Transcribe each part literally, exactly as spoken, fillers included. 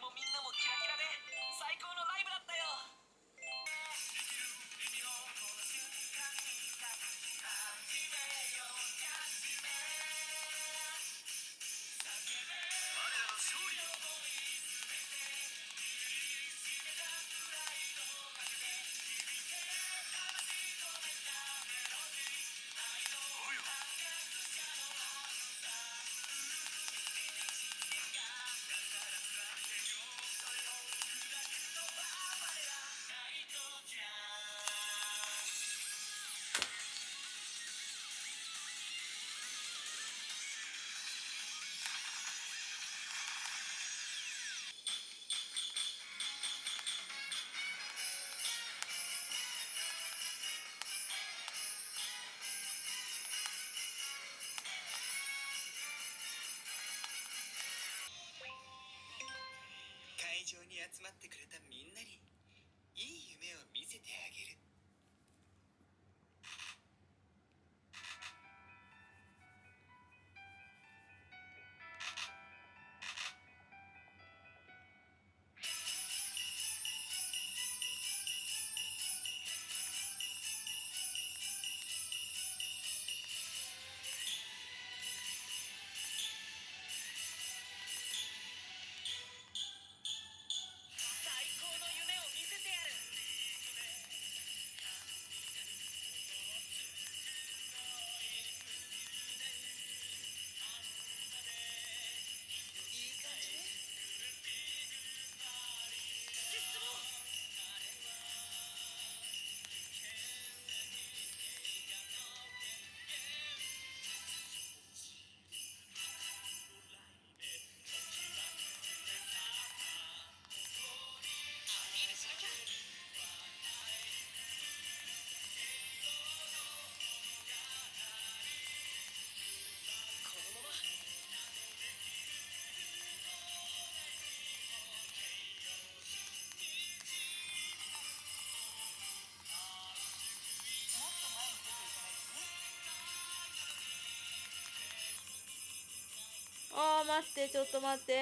俺もみんなもキラキラで最高のライブだったよ。会場に集まってくれたみんなにいい夢を見せてあげる。あー待って、ちょっと待って、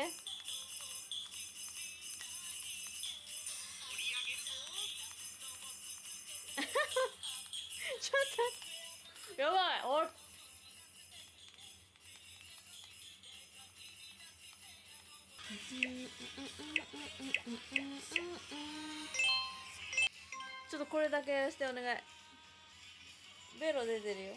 ちょっとやばい、おっちょっとこれだけしてお願い。ベロ出てるよ。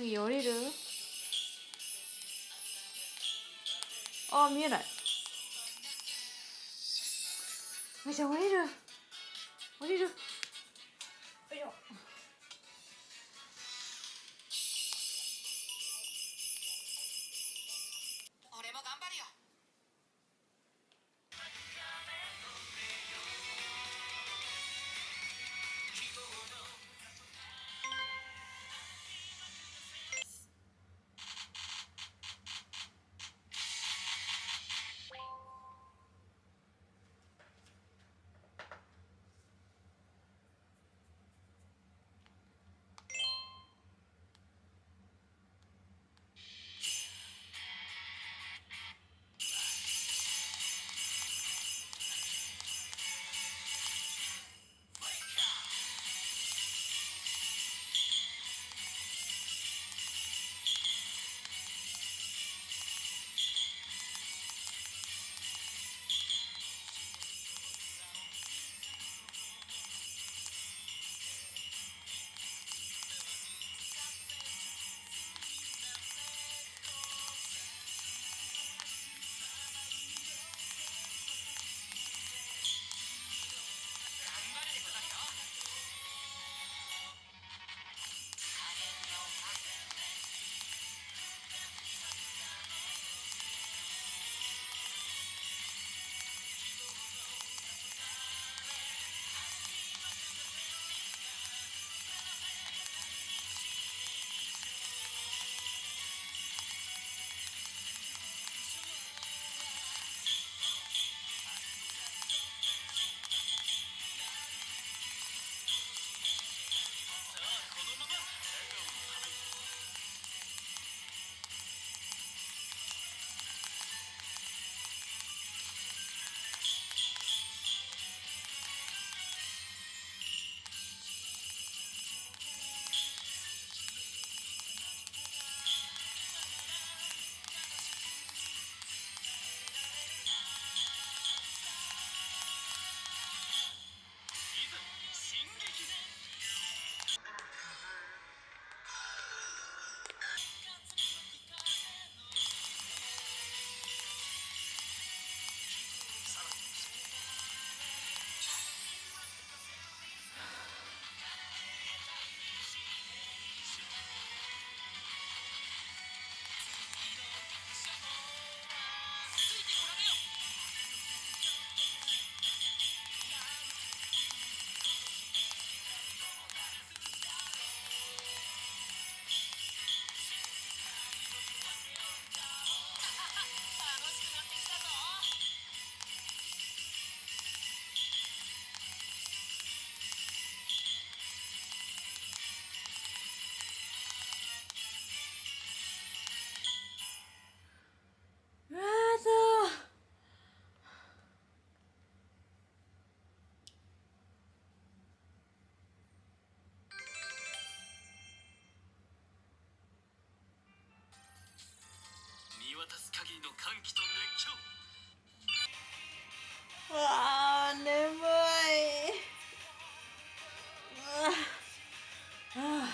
여기 열이를あ、見えない。おいしょ、降りる降りるよいしょ。俺も頑張るよ。うわー、眠い。うわあ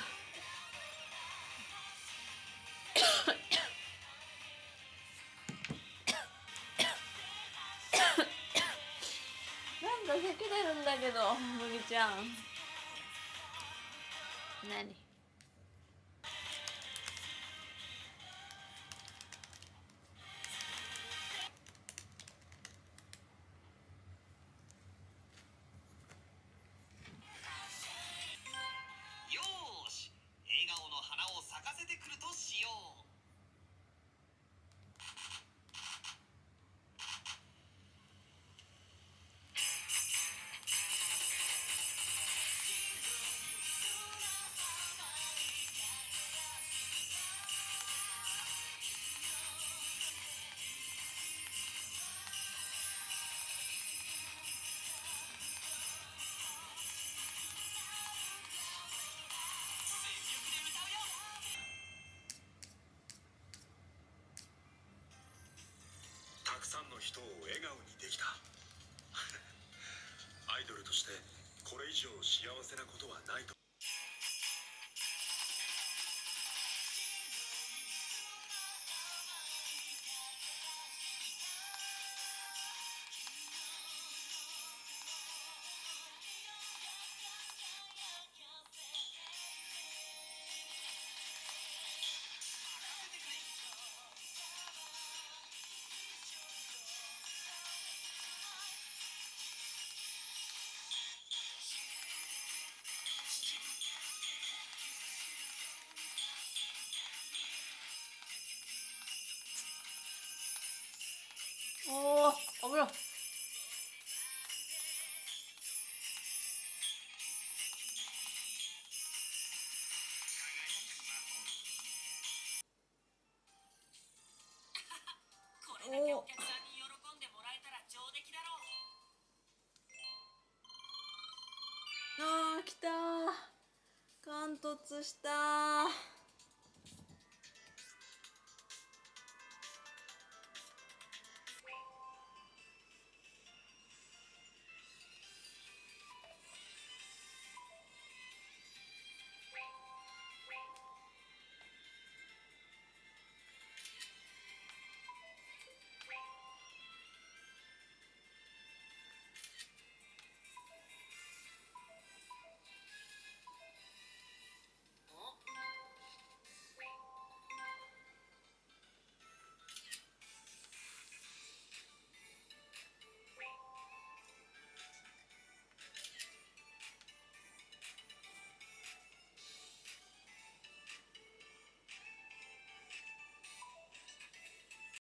なんか咳出るんだけど、むぎちゃん何？たくさんの人を笑顔にできたアイドルとしてこれ以上幸せなことはないと。した。貫突した。